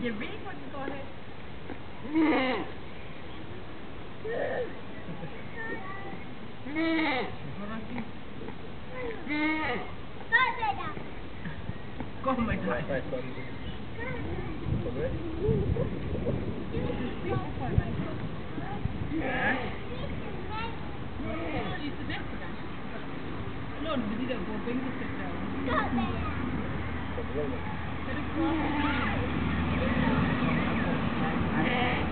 You really want to go ahead? Go, my God. No, we didn't go bring the sister. Go, baby.